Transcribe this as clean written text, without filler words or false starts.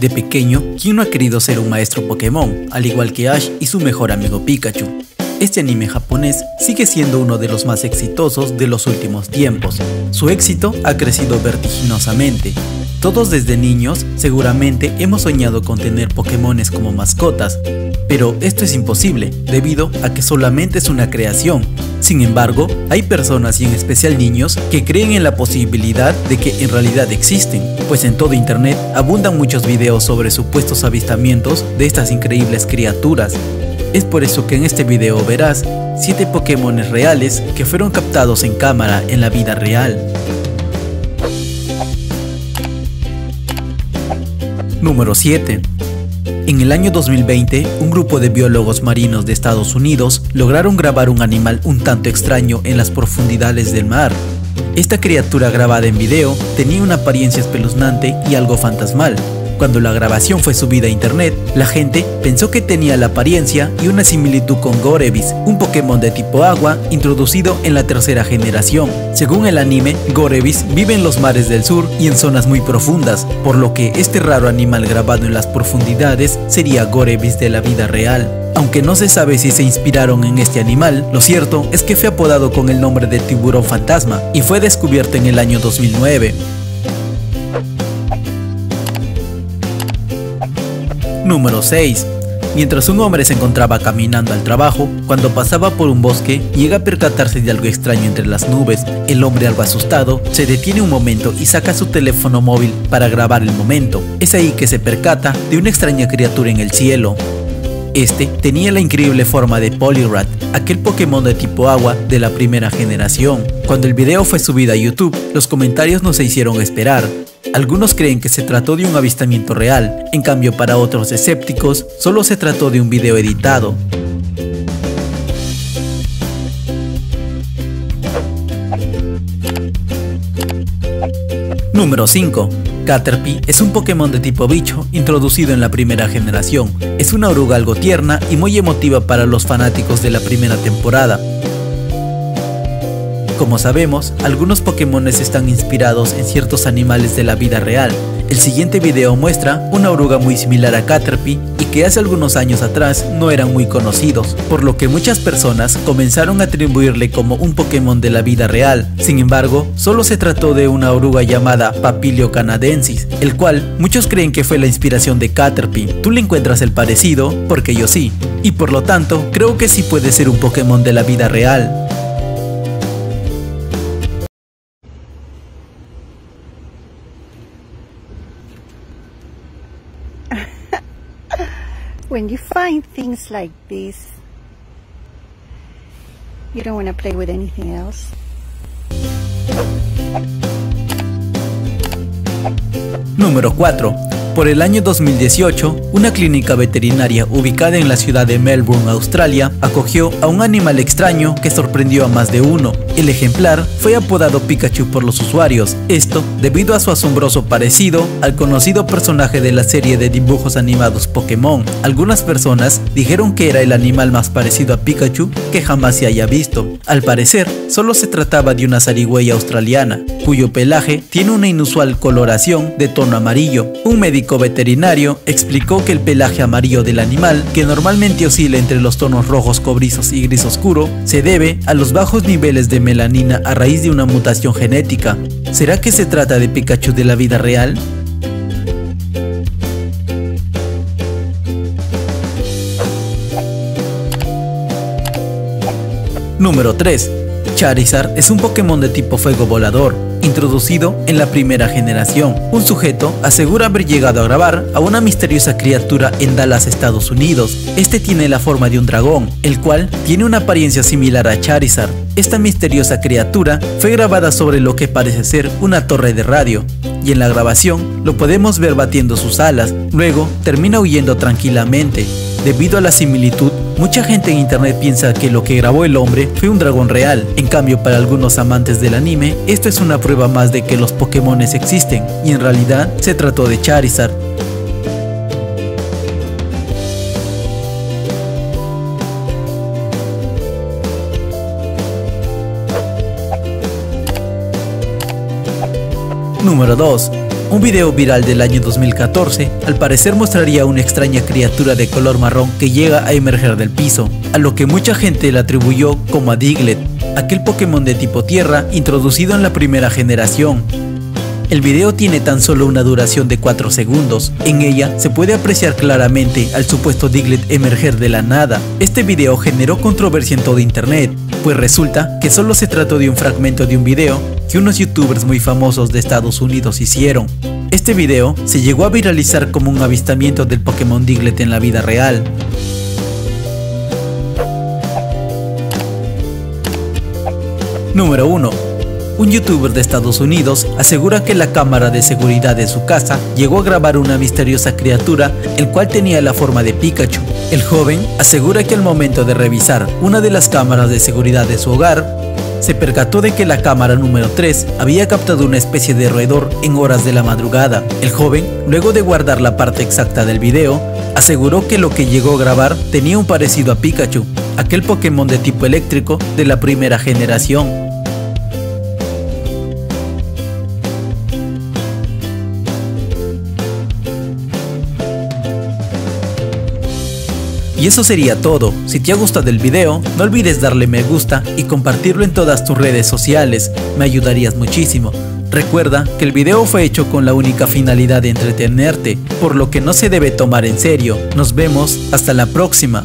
De pequeño, ¿quién no ha querido ser un maestro Pokémon, al igual que Ash y su mejor amigo Pikachu? Este anime japonés sigue siendo uno de los más exitosos de los últimos tiempos. Su éxito ha crecido vertiginosamente. Todos desde niños seguramente hemos soñado con tener Pokémones como mascotas, pero esto es imposible debido a que solamente es una creación. Sin embargo, hay personas y en especial niños que creen en la posibilidad de que en realidad existen, pues en todo internet abundan muchos videos sobre supuestos avistamientos de estas increíbles criaturas. Es por eso que en este video verás 7 Pokémones reales que fueron captados en cámara en la vida real. Número 7. En el año 2020, un grupo de biólogos marinos de Estados Unidos lograron grabar un animal un tanto extraño en las profundidades del mar. Esta criatura grabada en video tenía una apariencia espeluznante y algo fantasmal. Cuando la grabación fue subida a internet, la gente pensó que tenía la apariencia y una similitud con Gorebyss, un Pokémon de tipo agua introducido en la tercera generación. Según el anime, Gorebyss vive en los mares del sur y en zonas muy profundas, por lo que este raro animal grabado en las profundidades sería Gorebyss de la vida real. Aunque no se sabe si se inspiraron en este animal, lo cierto es que fue apodado con el nombre de tiburón fantasma y fue descubierto en el año 2009. Número 6. Mientras un hombre se encontraba caminando al trabajo, cuando pasaba por un bosque, llega a percatarse de algo extraño entre las nubes. El hombre, algo asustado, se detiene un momento y saca su teléfono móvil para grabar el momento. Es ahí que se percata de una extraña criatura en el cielo. Este tenía la increíble forma de Poliwrath, aquel Pokémon de tipo agua de la primera generación. Cuando el video fue subido a YouTube, los comentarios no se hicieron esperar. Algunos creen que se trató de un avistamiento real, en cambio para otros escépticos, solo se trató de un video editado. Número 5. Caterpie es un Pokémon de tipo bicho introducido en la primera generación. Es una oruga algo tierna y muy emotiva para los fanáticos de la primera temporada. Como sabemos, algunos Pokémones están inspirados en ciertos animales de la vida real. El siguiente video muestra una oruga muy similar a Caterpie y que hace algunos años atrás no eran muy conocidos, por lo que muchas personas comenzaron a atribuirle como un Pokémon de la vida real. Sin embargo, solo se trató de una oruga llamada Papilio canadensis, el cual muchos creen que fue la inspiración de Caterpie. ¿Tú le encuentras el parecido? Porque yo sí, y por lo tanto creo que sí puede ser un Pokémon de la vida real. When you find things like this, you don't want to play with anything else. Número 4. Por el año 2018, una clínica veterinaria ubicada en la ciudad de Melbourne, Australia, acogió a un animal extraño que sorprendió a más de uno. El ejemplar fue apodado Pikachu por los usuarios, esto debido a su asombroso parecido al conocido personaje de la serie de dibujos animados Pokémon. Algunas personas dijeron que era el animal más parecido a Pikachu que jamás se haya visto. Al parecer, solo se trataba de una zarigüeya australiana, cuyo pelaje tiene una inusual coloración de tono amarillo. Un médico veterinario explicó que el pelaje amarillo del animal, que normalmente oscila entre los tonos rojos cobrizos y gris oscuro, se debe a los bajos niveles de melanina a raíz de una mutación genética. ¿Será que se trata de Pikachu de la vida real? Número 3. Charizard es un Pokémon de tipo fuego volador, introducido en la primera generación. Un sujeto asegura haber llegado a grabar a una misteriosa criatura en Dallas, Estados Unidos. Este tiene la forma de un dragón, el cual tiene una apariencia similar a Charizard. Esta misteriosa criatura fue grabada sobre lo que parece ser una torre de radio, y en la grabación lo podemos ver batiendo sus alas, luego termina huyendo tranquilamente. Debido a la similitud, mucha gente en internet piensa que lo que grabó el hombre fue un dragón real. En cambio, para algunos amantes del anime, esto es una prueba más de que los Pokémones existen, y en realidad se trató de Charizard. Número 2. Un video viral del año 2014 al parecer mostraría a una extraña criatura de color marrón que llega a emerger del piso, a lo que mucha gente le atribuyó como a Diglett, aquel Pokémon de tipo tierra introducido en la primera generación. El video tiene tan solo una duración de 4 segundos, en ella se puede apreciar claramente al supuesto Diglett emerger de la nada. Este video generó controversia en todo internet, pues resulta que solo se trató de un fragmento de un video que unos youtubers muy famosos de Estados Unidos hicieron. Este video se llegó a viralizar como un avistamiento del Pokémon Diglett en la vida real. Número 1. Un youtuber de Estados Unidos asegura que la cámara de seguridad de su casa llegó a grabar una misteriosa criatura el cual tenía la forma de Pikachu. El joven asegura que al momento de revisar una de las cámaras de seguridad de su hogar, se percató de que la cámara número 3 había captado una especie de roedor en horas de la madrugada. El joven, luego de guardar la parte exacta del video, aseguró que lo que llegó a grabar tenía un parecido a Pikachu, aquel Pokémon de tipo eléctrico de la primera generación. Y eso sería todo. Si te ha gustado el video, no olvides darle me gusta y compartirlo en todas tus redes sociales, me ayudarías muchísimo. Recuerda que el video fue hecho con la única finalidad de entretenerte, por lo que no se debe tomar en serio. Nos vemos hasta la próxima.